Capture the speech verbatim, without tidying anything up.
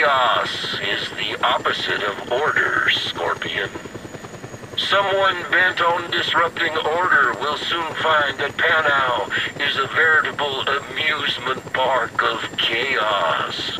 Chaos is the opposite of order, Scorpion. Someone bent on disrupting order will soon find that Panau is a veritable amusement park of chaos.